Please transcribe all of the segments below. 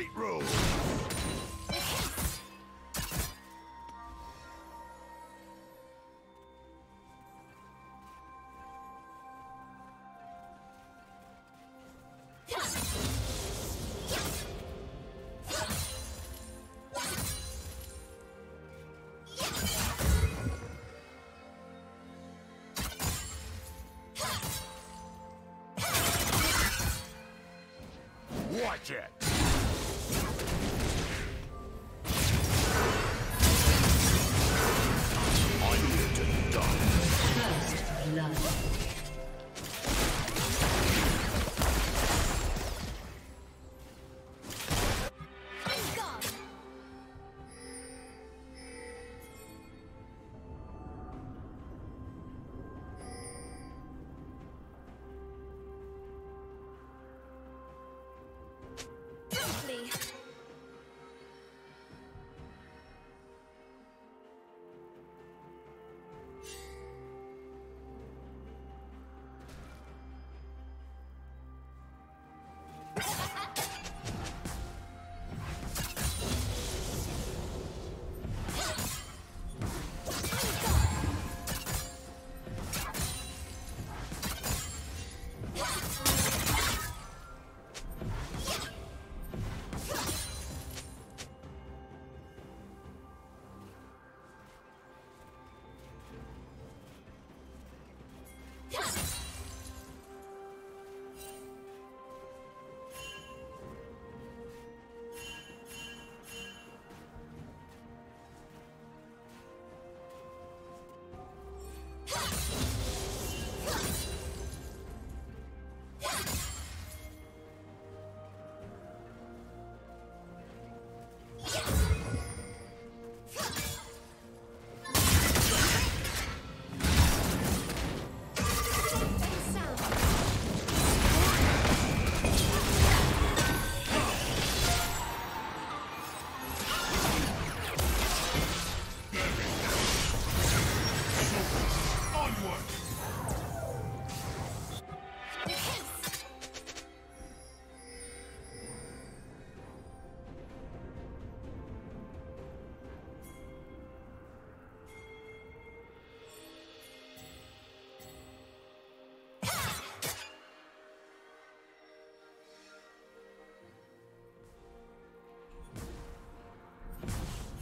Great rule! Watch it!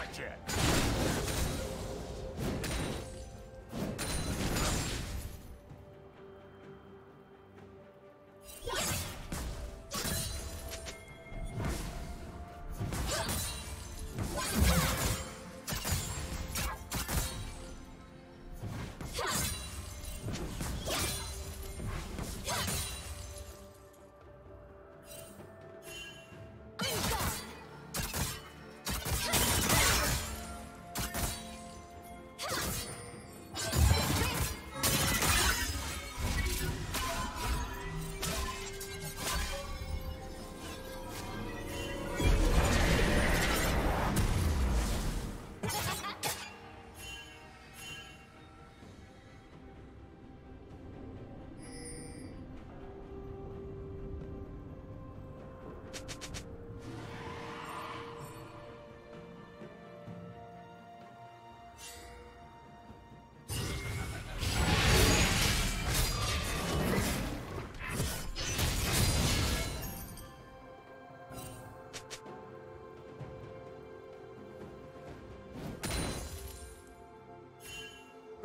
Watch it!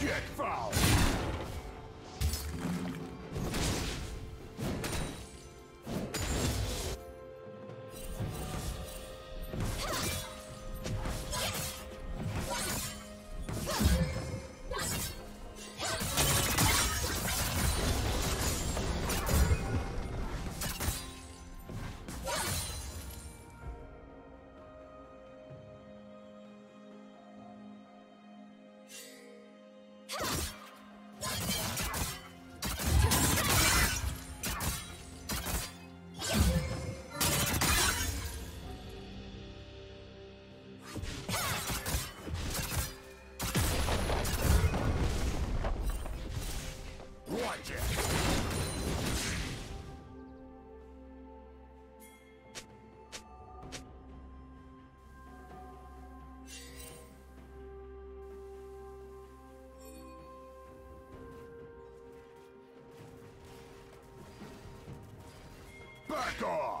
Get foul! Back off!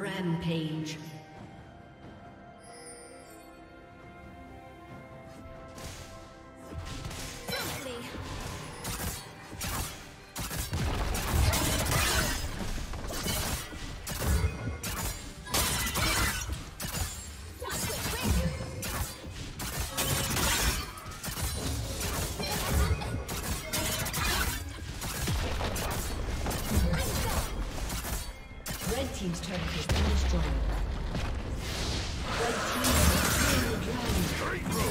Rampage. Team's turret has been destroyed. Red team has slain the dragon.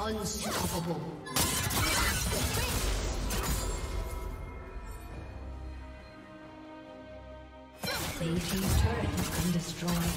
Unstoppable. Blue team's turret has been destroyed.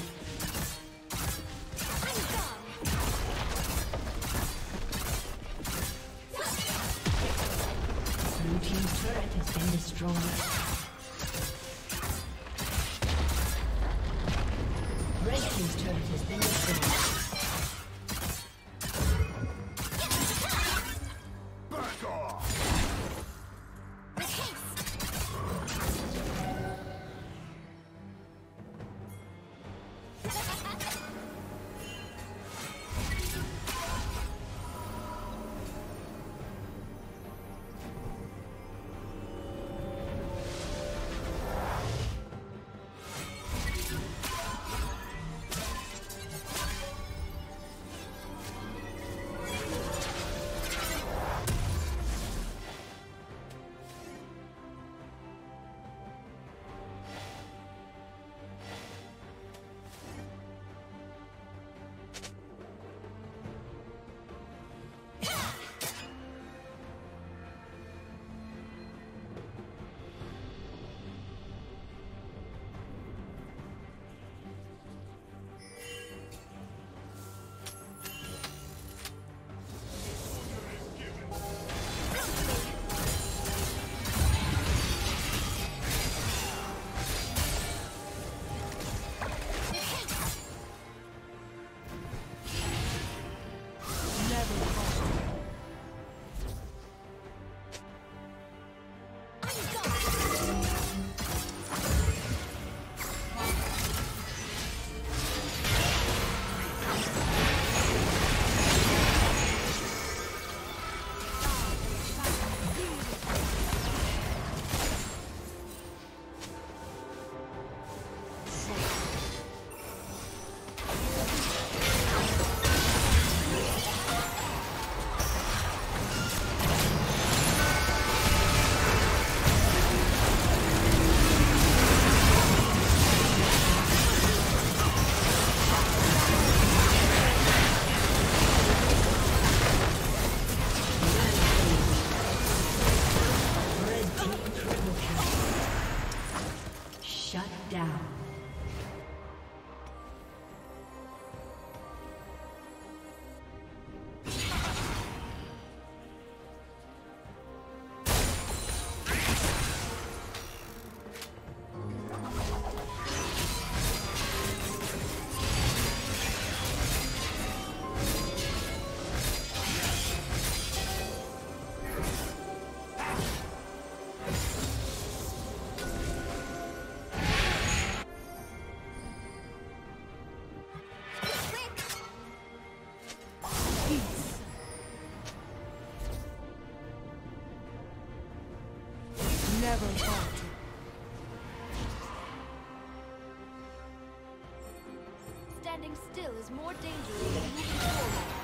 standing still is more dangerous than moving forward.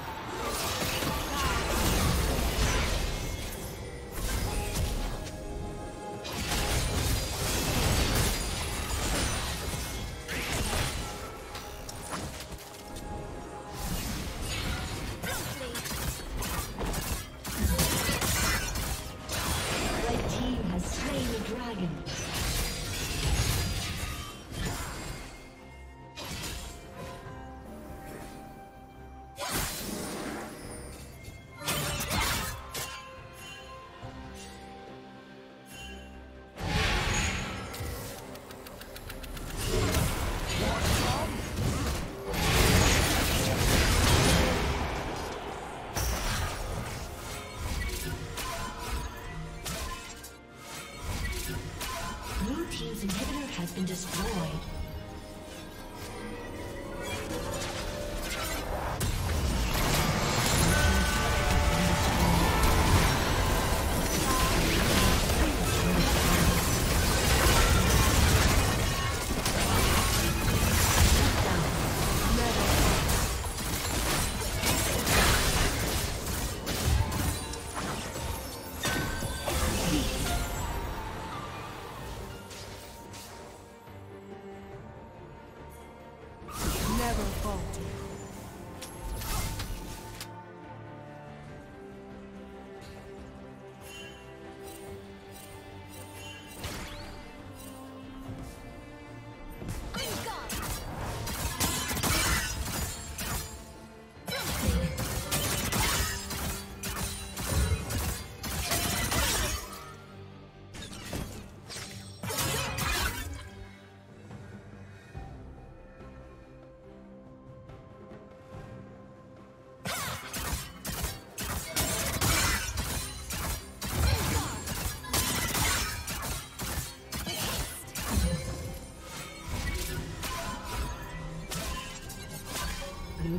Blue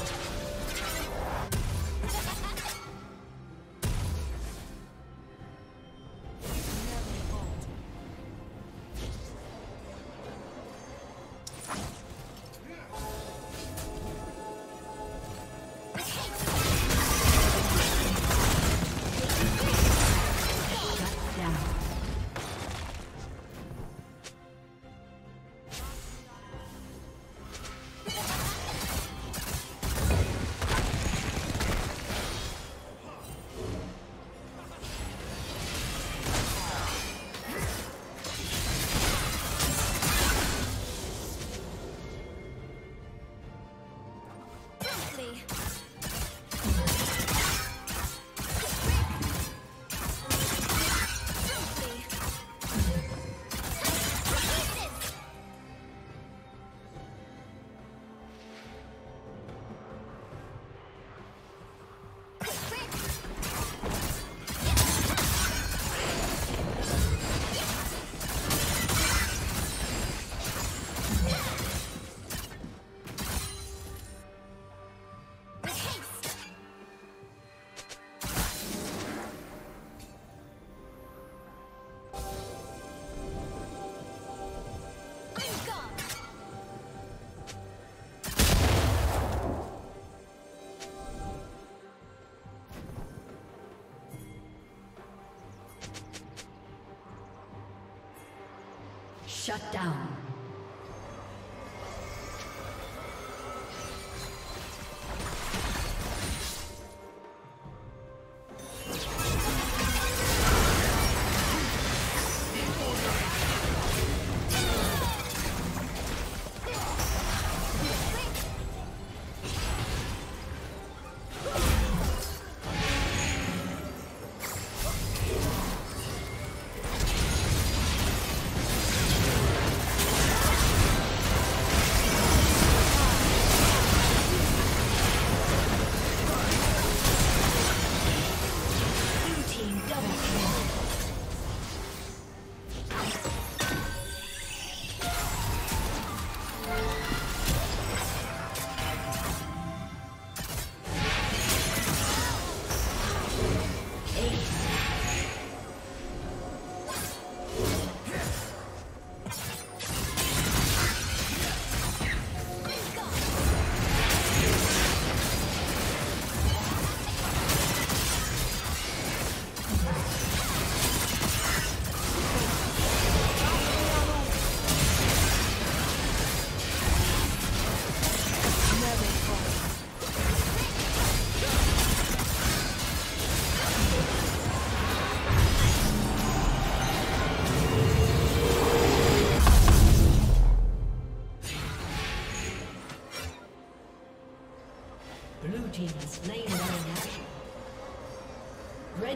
Shut down.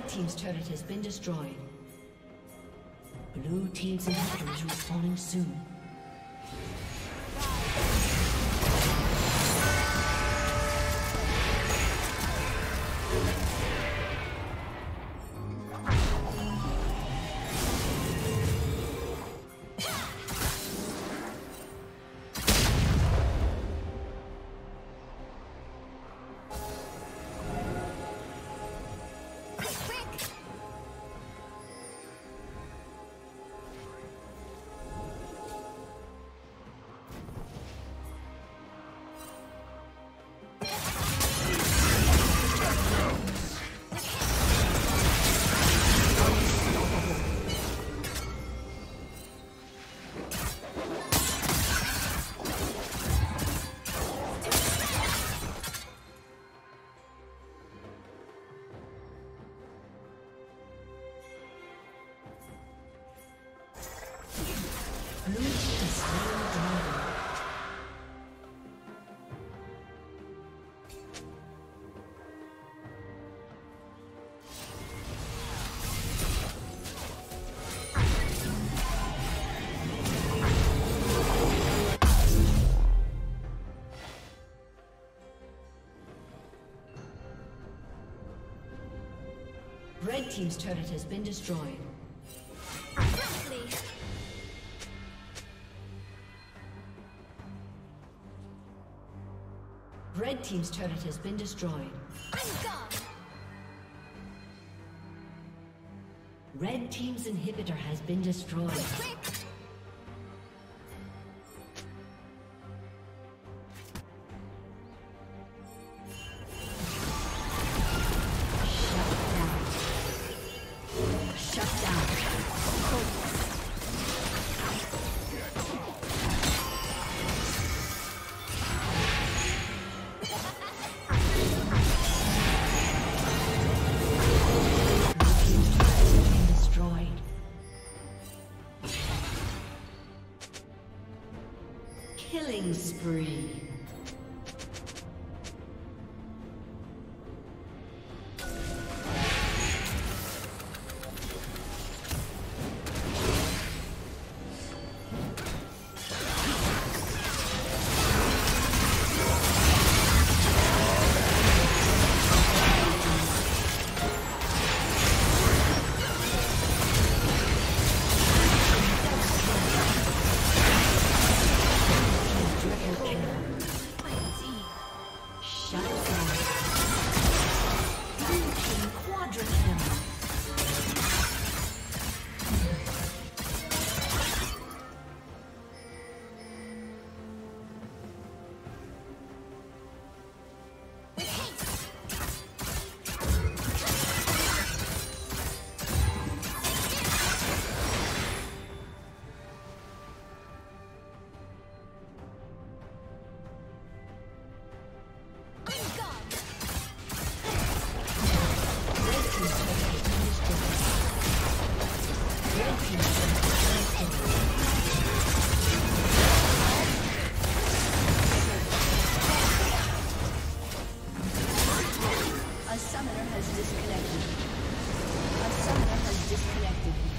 Red team's turret has been destroyed. Blue team's inhibitors respawning soon. Red team's turret has been destroyed. Red team's turret has been destroyed. Red team's inhibitor has been destroyed. Killing spree. A summoner has disconnected.